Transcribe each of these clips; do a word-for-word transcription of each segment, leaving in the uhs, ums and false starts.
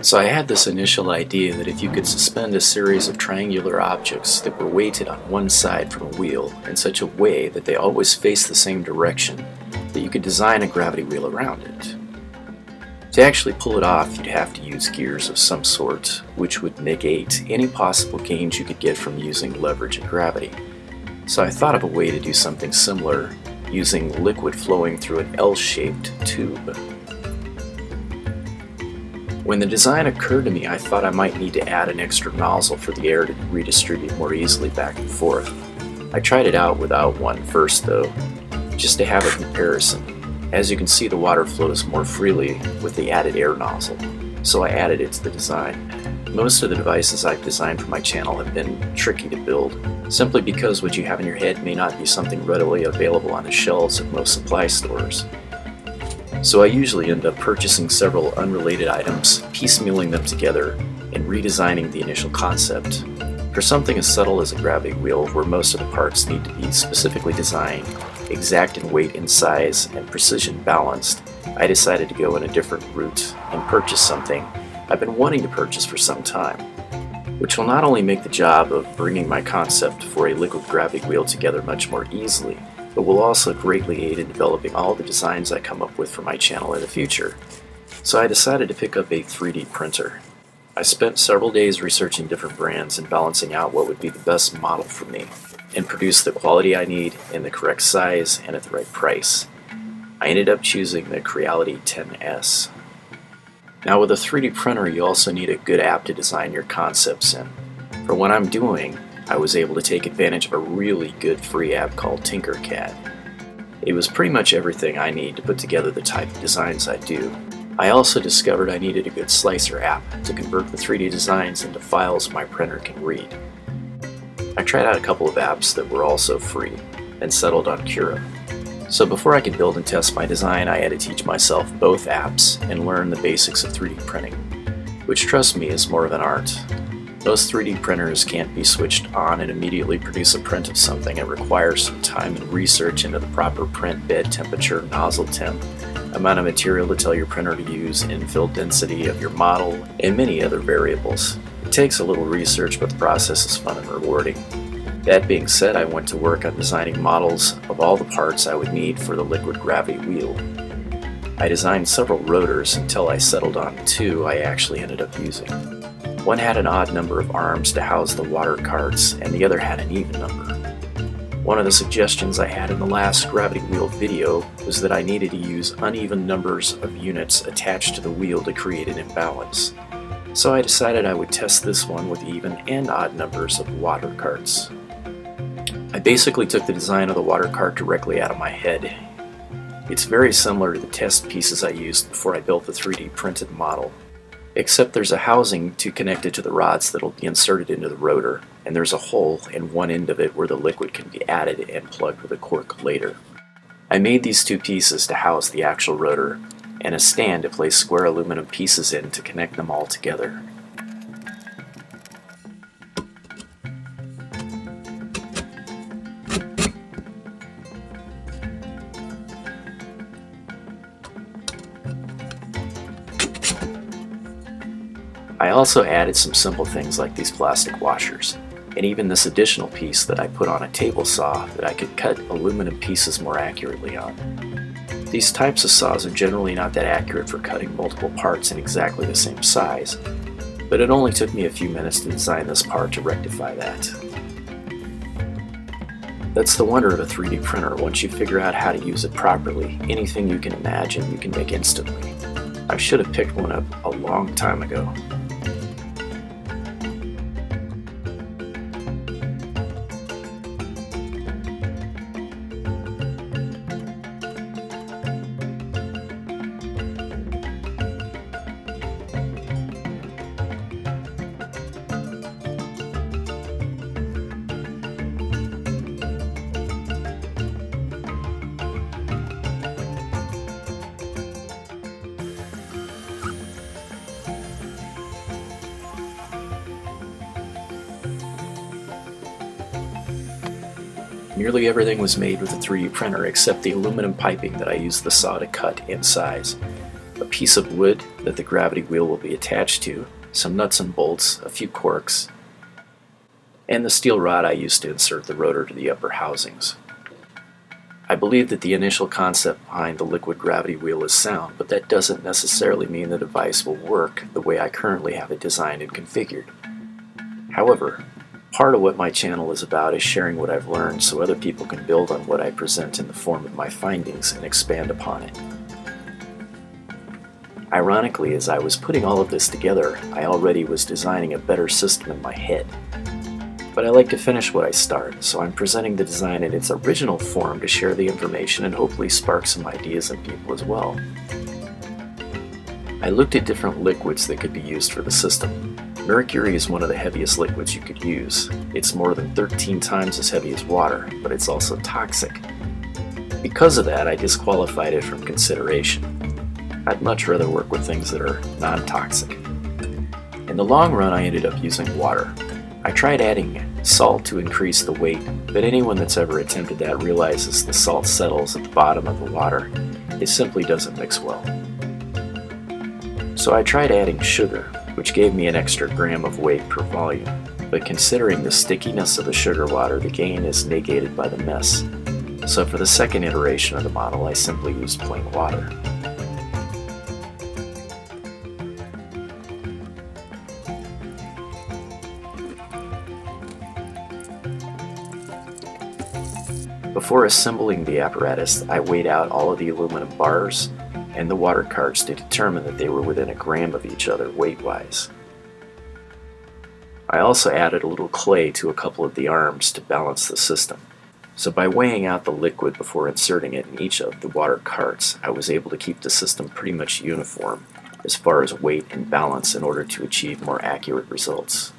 So I had this initial idea that if you could suspend a series of triangular objects that were weighted on one side from a wheel in such a way that they always face the same direction, that you could design a gravity wheel around it. To actually pull it off, you'd have to use gears of some sort, which would negate any possible gains you could get from using leverage and gravity. So I thought of a way to do something similar, using liquid flowing through an L-shaped tube. When the design occurred to me, I thought I might need to add an extra nozzle for the air to redistribute more easily back and forth. I tried it out without one first, though, just to have a comparison. As you can see, the water flows more freely with the added air nozzle, so I added it to the design. Most of the devices I've designed for my channel have been tricky to build, simply because what you have in your head may not be something readily available on the shelves of most supply stores. So I usually end up purchasing several unrelated items, piecemealing them together, and redesigning the initial concept. For something as subtle as a gravity wheel, where most of the parts need to be specifically designed, exact in weight and size, and precision balanced, I decided to go in a different route and purchase something I've been wanting to purchase for some time, which will not only make the job of bringing my concept for a liquid gravity wheel together much more easily, but will also greatly aid in developing all the designs I come up with for my channel in the future. So I decided to pick up a three D printer. I spent several days researching different brands and balancing out what would be the best model for me, and produce the quality I need in the correct size and at the right price. I ended up choosing the Creality ten S. Now, with a three D printer, you also need a good app to design your concepts in. For what I'm doing, I was able to take advantage of a really good free app called Tinkercad. It was pretty much everything I need to put together the type of designs I do. I also discovered I needed a good slicer app to convert the three D designs into files my printer can read. I tried out a couple of apps that were also free and settled on Cura. So before I could build and test my design, I had to teach myself both apps and learn the basics of three D printing, which, trust me, is more of an art. Most three D printers can't be switched on and immediately produce a print of something. It requires some time and research into the proper print bed temperature, nozzle temp, amount of material to tell your printer to use, infill density of your model, and many other variables. It takes a little research, but the process is fun and rewarding. That being said, I went to work on designing models of all the parts I would need for the liquid gravity wheel. I designed several rotors until I settled on two I actually ended up using. One had an odd number of arms to house the water carts, and the other had an even number. One of the suggestions I had in the last gravity wheel video was that I needed to use uneven numbers of units attached to the wheel to create an imbalance. So I decided I would test this one with even and odd numbers of water carts. I basically took the design of the water cart directly out of my head. It's very similar to the test pieces I used before I built the three D printed model, except there's a housing to connect it to the rods that'll be inserted into the rotor, and there's a hole in one end of it where the liquid can be added and plugged with a cork later. I made these two pieces to house the actual rotor, and a stand to place square aluminum pieces in to connect them all together. I also added some simple things like these plastic washers, and even this additional piece that I put on a table saw that I could cut aluminum pieces more accurately on. These types of saws are generally not that accurate for cutting multiple parts in exactly the same size, but it only took me a few minutes to design this part to rectify that. That's the wonder of a three D printer. Once you figure out how to use it properly, anything you can imagine you can make instantly. I should have picked one up a long time ago. Nearly everything was made with a three D printer except the aluminum piping that I used the saw to cut and size. The piece of wood that the gravity wheel will be attached to, some nuts and bolts, a few corks, and the steel rod I used to insert the rotor to the upper housings. I believe that the initial concept behind the liquid gravity wheel is sound, but that doesn't necessarily mean the device will work the way I currently have it designed and configured. However, part of what my channel is about is sharing what I've learned so other people can build on what I present in the form of my findings and expand upon it. Ironically, as I was putting all of this together, I already was designing a better system in my head. But I like to finish what I start, so I'm presenting the design in its original form to share the information and hopefully spark some ideas in people as well. I looked at different liquids that could be used for the system. Mercury is one of the heaviest liquids you could use. It's more than thirteen times as heavy as water, but it's also toxic. Because of that, I disqualified it from consideration. I'd much rather work with things that are non-toxic. In the long run, I ended up using water. I tried adding salt to increase the weight, but anyone that's ever attempted that realizes the salt settles at the bottom of the water. It simply doesn't mix well. So I tried adding sugar, which gave me an extra gram of weight per volume, but considering the stickiness of the sugar water, the gain is negated by the mess. So for the second iteration of the model, I simply used plain water. Before assembling the apparatus, I weighed out all of the aluminum bars and the water carts to determine that they were within a gram of each other weight-wise. I also added a little clay to a couple of the arms to balance the system. So by weighing out the liquid before inserting it in each of the water carts, I was able to keep the system pretty much uniform as far as weight and balance in order to achieve more accurate results.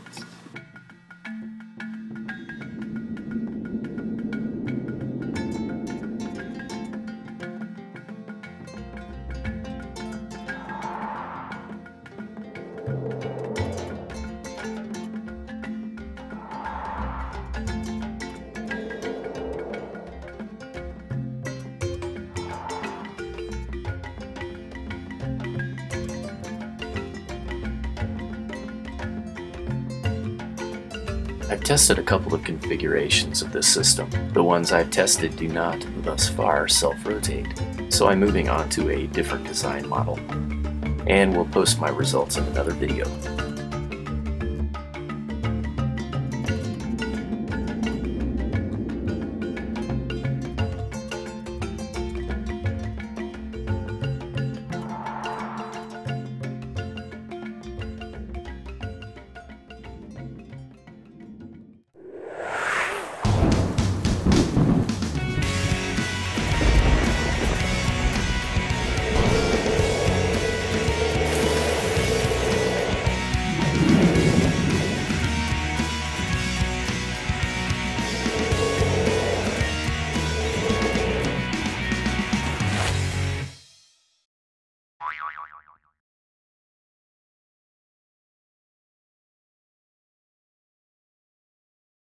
I've tested a couple of configurations of this system. The ones I've tested do not, thus far, self-rotate, so I'm moving on to a different design model, and will post my results in another video.